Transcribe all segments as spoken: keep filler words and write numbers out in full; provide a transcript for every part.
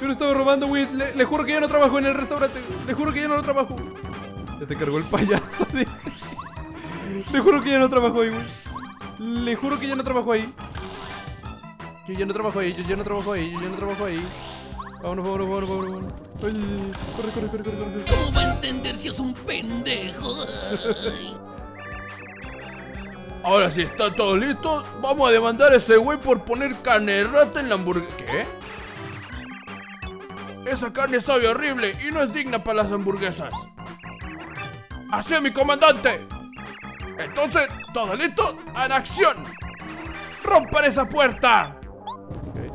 Yo lo estaba robando, güey. Le, le juro que ya no trabajo en el restaurante. Le juro que ya no lo trabajo. Ya te cargó el payaso, dice. Le juro que ya no trabajo ahí, güey. Le juro que ya no trabajo ahí. Yo ya no trabajo ahí, yo ya no trabajo ahí, yo ya no trabajo ahí. Vámonos, vámonos, vámonos, vámonos. Ay, corre, corre, corre, corre, corre. ¿Cómo va a entender si es un pendejo? Ahora sí, están todos listos. Vamos a demandar a ese güey por poner carne de rata en la hamburguesa. ¿Qué? Esa carne sabe horrible y no es digna para las hamburguesas. ¡Así es, mi comandante! Entonces, ¿todos listos? ¡En acción! ¡Rompan esa puerta! Okay.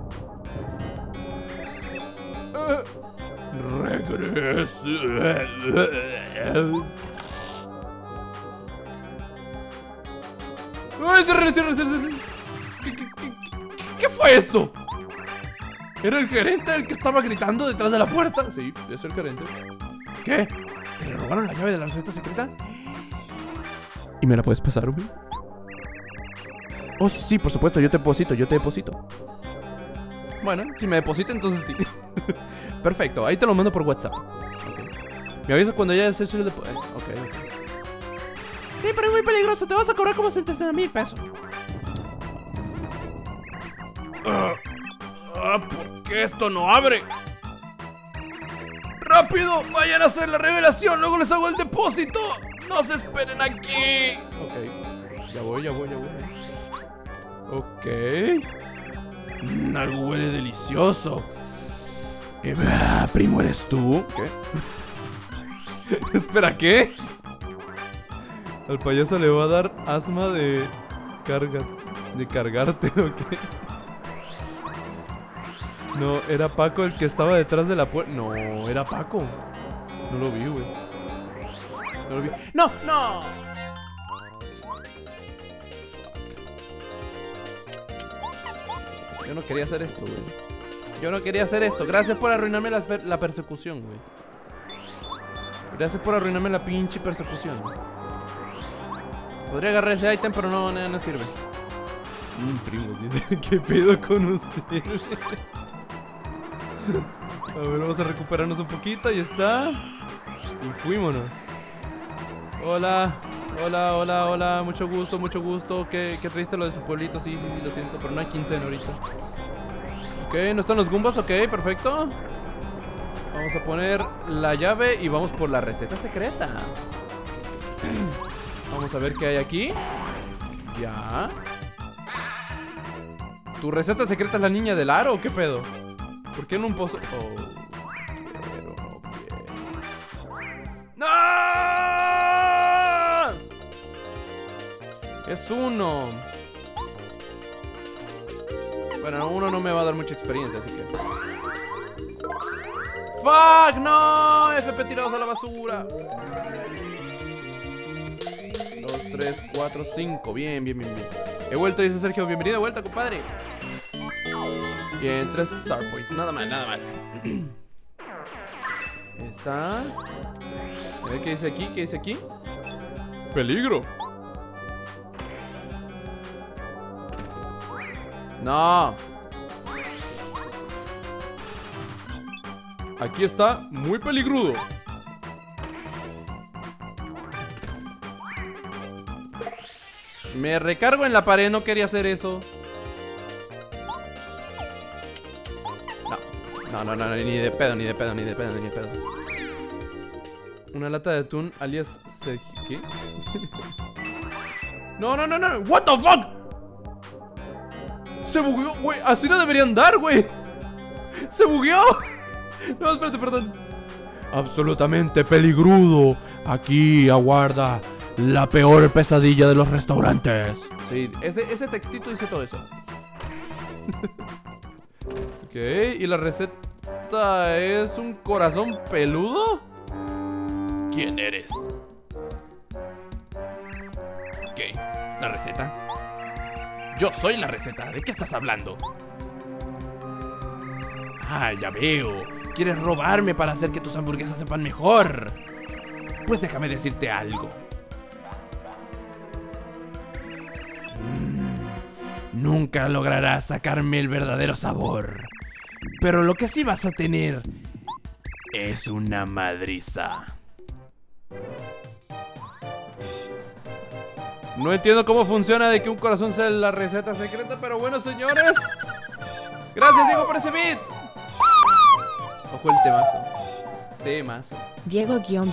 Eh, regreso. ¿Qué, qué, qué, ¿Qué fue eso? ¿Era el gerente el que estaba gritando detrás de la puerta? Sí, es el gerente. ¿Qué? ¿Te robaron la llave de la receta secreta? ¿Y me la puedes pasar, güey? Oh, sí, por supuesto, yo te deposito, yo te deposito. Bueno, si me deposita, entonces sí. Perfecto, ahí te lo mando por WhatsApp. Okay. Me avisas cuando ya hayas hecho el depósito. Eh, okay, ok. Sí, pero es muy peligroso, te vas a cobrar como setenta mil pesos. Ah, ah, ¿por qué esto no abre? ¡Rápido! ¡Vayan a hacer la revelación! ¡Luego les hago el depósito! ¡No se esperen aquí! Ok, ya voy, ya voy, ya voy. Ok. Mm, algo huele delicioso. Eh, primo, ¿eres tú? ¿Qué? Espera, ¿qué? Al payaso le va a dar asma de carga, de cargarte, ¿o qué? No, era Paco el que estaba detrás de la puerta. No, era Paco. No lo vi, güey. No lo vi. ¡No! ¡No! Yo no quería hacer esto, güey. Yo no quería hacer esto. Gracias por arruinarme la, la persecución, güey. Gracias por arruinarme la pinche persecución, güey. Podría agarrar ese ítem, pero no, nada, no sirve. Mmm, primo, ¿qué pedo con ustedes? A ver, vamos a recuperarnos un poquito, ahí está. Y fuímonos. Hola, hola, hola, hola, mucho gusto, mucho gusto. Qué, qué triste lo de su pueblito, sí, sí, sí, lo siento, pero no hay quincena ahorita. Ok, ¿no están los gumbas? Ok, perfecto. Vamos a poner la llave y vamos por la receta secreta. Vamos a ver qué hay aquí. Ya. ¿Tu receta secreta es la niña del aro o qué pedo? ¿Por qué en un pozo? Oh, quiero, no quiero. ¡No! Es uno. Bueno, uno no me va a dar mucha experiencia, así que. ¡Fuck! ¡No! F P tirados a la basura. tres, cuatro, cinco. Bien, bien, bien, bien. He vuelto, dice Sergio. Bienvenido de vuelta, compadre. Bien, tres Star Points. Nada mal, nada mal. Ahí está. A ver qué dice aquí, qué dice aquí. Peligro. No. Aquí está muy peligrudo. Me recargo en la pared, no quería hacer eso. No, no, no, no, ni de pedo, ni de pedo, ni de pedo, ni de pedo. Una lata de atún alias Sej... ¿Qué? No, no, no, no, what the fuck. Se bugueó, güey, así no deberían dar, güey. Se bugueó. No, espérate, perdón. Absolutamente peligrudo. Aquí aguarda la peor pesadilla de los restaurantes. Sí, ese, ese textito dice todo eso. Ok, ¿y la receta es un corazón peludo? ¿Quién eres? Ok, ¿la receta? Yo soy la receta, ¿de qué estás hablando? Ah, ya veo. ¿Quieres robarme para hacer que tus hamburguesas sepan mejor? Pues déjame decirte algo. Nunca lograrás sacarme el verdadero sabor. Pero lo que sí vas a tener es una madriza. No entiendo cómo funciona de que un corazón sea la receta secreta, pero bueno, señores. Gracias, Diego, por ese beat. Ojo el temazo. Temazo. Diego-en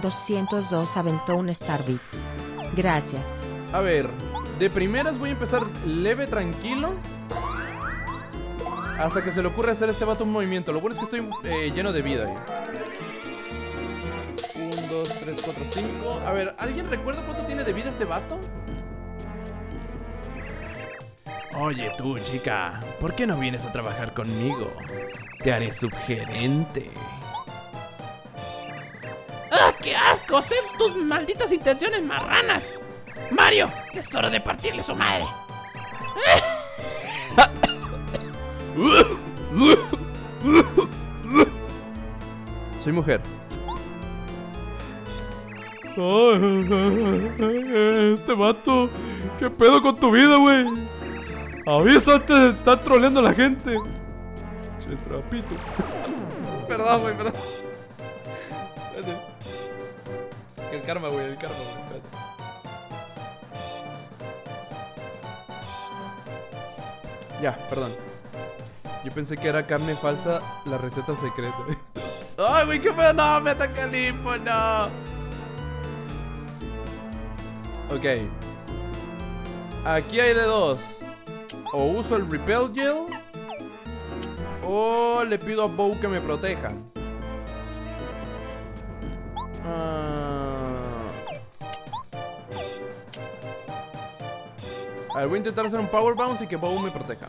doscientos dos aventó un Star Beats. Gracias. A ver, de primeras voy a empezar leve, tranquilo. Hasta que se le ocurre hacer este vato un movimiento. Lo bueno es que estoy eh, lleno de vida ahí. uno, dos, tres, cuatro, cinco. A ver, ¿alguien recuerda cuánto tiene de vida este vato? Oye tú, chica, ¿por qué no vienes a trabajar conmigo? Te haré subgerente. ¡Ah, qué asco! ¡Sé tus malditas intenciones marranas! ¡Mario! ¡Es hora de partirle a su madre! Soy mujer. Este vato, ¿qué pedo con tu vida, güey? Avisa antes de estar troleando a la gente. Che, trapito. Perdón, güey, perdón. Espérate. El karma, güey, el karma, güey. Espérate. Ya, perdón. Yo pensé que era carne falsa, la receta secreta. ¡Ay, güey, qué feo! ¡No, me ataca el hipo! ¡No! Ok. Aquí hay de dos. O uso el Repel Gel, o le pido a Bow que me proteja. A ver, voy a intentar hacer un Power Bounce y que Bow me proteja.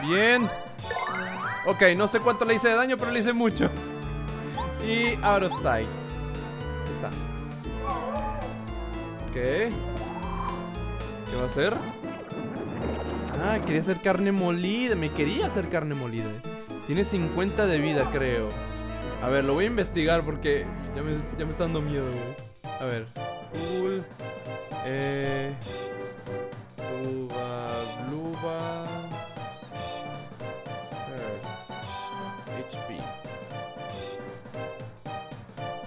Bien. Ok, no sé cuánto le hice de daño, pero le hice mucho. Y out of sight. Está. Ok. ¿Qué va a hacer? Ah, quería hacer carne molida. Me quería hacer carne molida. Tiene cincuenta de vida, creo. A ver, lo voy a investigar porque ya me, ya me está dando miedo, güey. A ver. Cool. Eh. Uva, bluva. H P.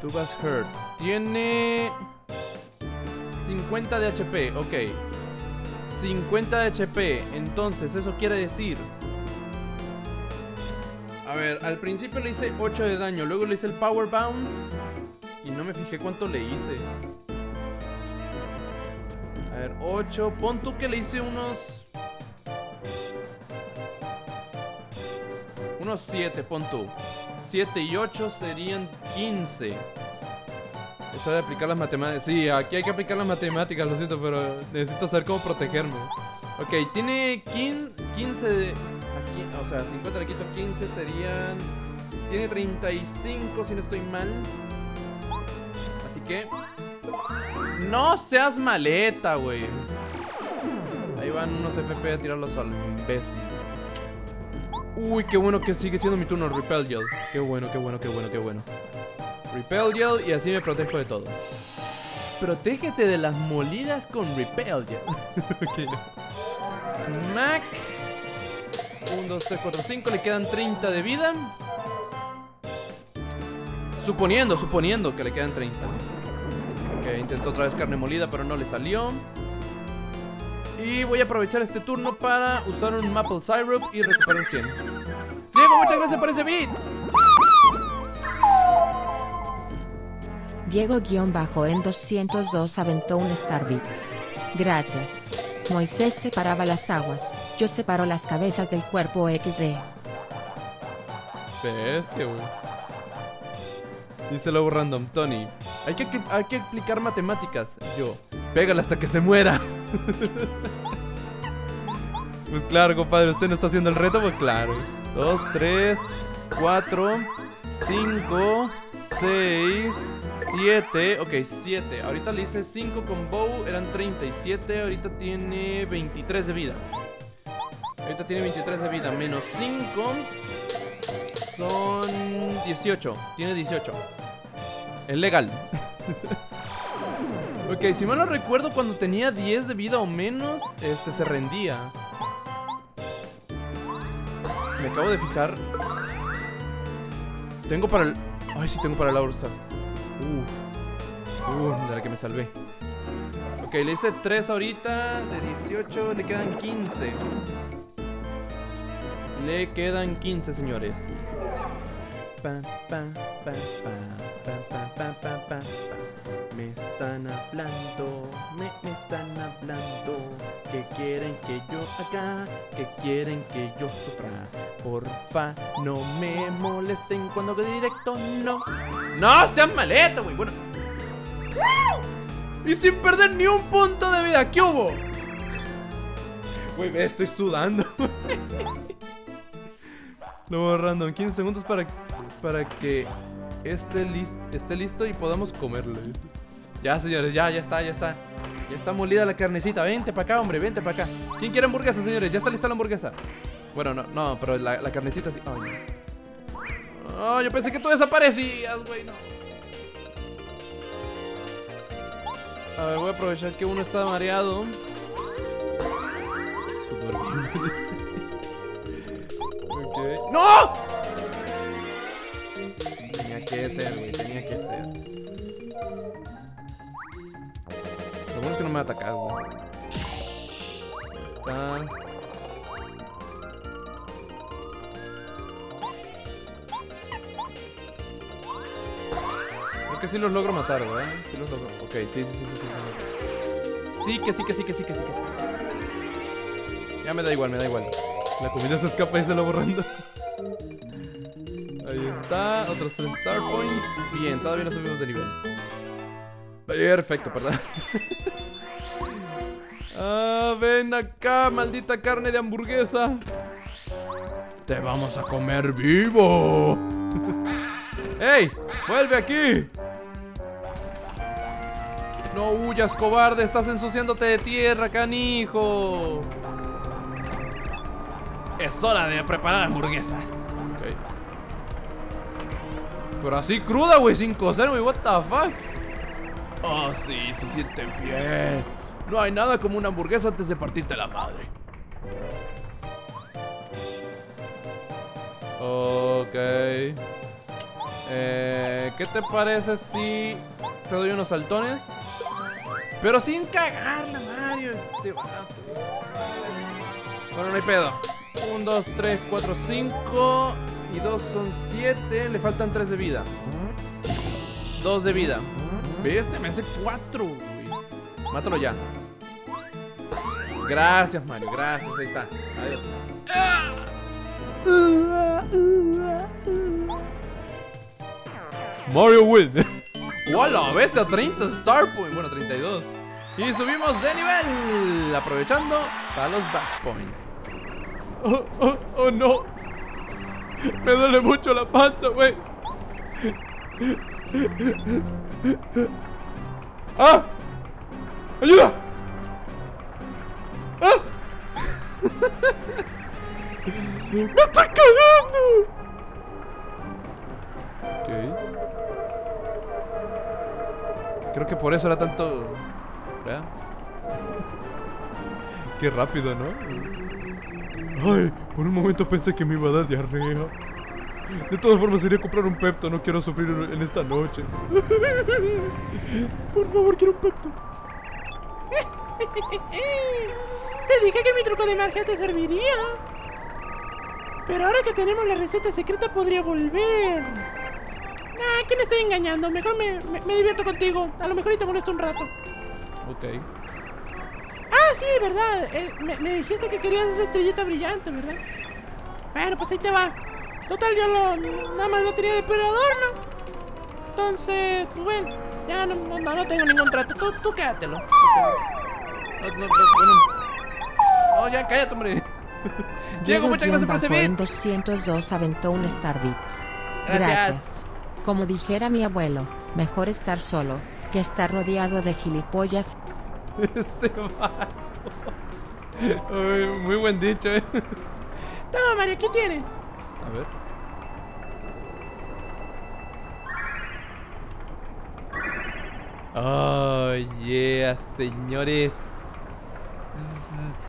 Tubas Hurt. Tiene cincuenta de H P, ok. cincuenta de H P. Entonces, eso quiere decir. A ver, al principio le hice ocho de daño, luego le hice el Power Bounce y no me fijé cuánto le hice. A ver, ocho, pon tú que le hice unos... Unos siete, pon tú. siete y ocho serían quince. Eso de aplicar las matemáticas. Sí, aquí hay que aplicar las matemáticas, lo siento, pero necesito saber cómo protegerme. Ok, tiene quince de... O sea, cincuenta le quito quince serían... Tiene treinta y cinco si no estoy mal. Así que... ¡No seas maleta, güey! Ahí van unos F P a tirarlos al imbécil. Uy, qué bueno que sigue siendo mi turno. Repel Gel. Qué bueno, qué bueno, qué bueno, qué bueno. Repel Gel y así me protejo de todo. Protégete de las molidas con Repel Gel. Okay. Smack. uno, dos, tres, cuatro, cinco, le quedan treinta de vida. Suponiendo, suponiendo que le quedan treinta, ¿eh? Ok, intentó otra vez carne molida, pero no le salió. Y voy a aprovechar este turno para usar un Maple Syrup y recuperar cien. Diego, muchas gracias por ese beat. Diego-en doscientos dos aventó un Star Beats. Gracias. Moisés separaba las aguas, yo separo las cabezas del cuerpo equis de. Bestia, güey. Dice Lobo Random, Tony. Hay que, hay que explicar matemáticas. Yo, pégala hasta que se muera. Pues claro, compadre, usted no está haciendo el reto, pues claro. dos, tres, cuatro, cinco, seis, siete, ok, siete. Ahorita le hice cinco con Bow, eran treinta y siete. Ahorita tiene veintitrés de vida. Ahorita tiene veintitrés de vida. Menos cinco son dieciocho. Tiene dieciocho. Es legal. Ok, si mal no recuerdo, cuando tenía diez de vida o menos, este se rendía. Me acabo de fijar. Tengo para el... Ay, sí, tengo para la Ursa. Uh, uh, de la que me salvé. Ok, le hice tres ahorita. De dieciocho, le quedan quince. Le quedan quince, señores. Pa, pa, pa, pa, pa, pa, pa, pa, pa. Me están hablando, me, me están hablando. Que quieren que yo haga, que quieren que yo sufra. Porfa, no me molesten cuando haga directo, no. No sean maleta, güey, bueno. ¡Wow! Y sin perder ni un punto de vida, ¿qué hubo? Güey, me estoy sudando. Luego random, quince segundos para, para que esté, list, esté listo y podamos comerlo. Ya, señores, ya, ya está, ya está. Ya está molida la carnecita, vente para acá, hombre, vente para acá. ¿Quién quiere hamburguesa, señores? Ya está lista la hamburguesa. Bueno, no, no, pero la, la carnecita sí. Oh, no. Oh, yo pensé que tú desaparecías, güey, no. A ver, voy a aprovechar que uno está mareado. Súper bien. Okay. ¡No! Tenía que ser, güey, tenía que ser. Lo bueno es que no me atacas, güey. Está. Creo que sí los logro matar, ¿verdad? Sí los logro. Ok, sí, sí, sí, sí, sí. Sí, que sí, que sí, que sí, que sí, que sí. Ya me da igual, me da igual. La comida se escapa y se la borrando. Ahí está, otros tres Star Points. Bien, todavía no subimos de nivel. Perfecto, perdón. Ah, ven acá, maldita carne de hamburguesa. Te vamos a comer vivo. ¡Ey! ¡Vuelve aquí! No huyas, cobarde, estás ensuciándote de tierra, canijo. Es hora de preparar hamburguesas. Okay. Pero así cruda, güey, sin cocer, güey, what the fuck. Oh, sí, se siente bien. No hay nada como una hamburguesa antes de partirte la madre. Ok. Eh, ¿qué te parece si te doy unos saltones? Pero sin cagarla, Mario. Este vato. Bueno, no hay pedo. uno, dos, tres, cuatro, cinco. Y dos son siete. Le faltan tres de vida. dos de vida. Ve, este me hace cuatro, güey. Mátalo ya. Gracias, Mario, gracias, ahí está. Adiós. Mario win. ¡Wala, bestia! treinta Star Point. Bueno, treinta y dos. Y subimos de nivel, aprovechando para los Batch Points. Oh, oh, oh, no. Me duele mucho la panza, güey. ¡Ah! ¡Ayuda! ¡Ah! ¡Me estoy cagando! Ok. Creo que por eso era tanto... ¿verdad? Qué rápido, ¿no? Ay, por un momento pensé que me iba a dar diarrea. De todas formas iría a comprar un Pepto. No quiero sufrir en esta noche. Por favor, quiero un Pepto. Te dije que mi truco de magia te serviría. Pero ahora que tenemos la receta secreta podría volver. Ah, ¿quién estoy engañando? Mejor me, me, me divierto contigo. A lo mejor y te molesto un rato. Ok. Ah, sí, verdad. Eh, me, me dijiste que querías esa estrellita brillante, ¿verdad? Bueno, pues ahí te va. Total, yo lo, nada más lo tenía de puro adorno. Entonces, bueno, ya no, no, no tengo ningún trato. Tú, tú quédatelo. No, no, no, no. Oh, ya, cállate, hombre. Diego, muchas gracias por ese video. En doscientos dos aventó un Star Bits. Gracias. Gracias. Como dijera mi abuelo, mejor estar solo que estar rodeado de gilipollas. Este vato. Uy, muy buen dicho, eh. Toma, Mario, ¿qué tienes? A ver. Oh yeah, señores.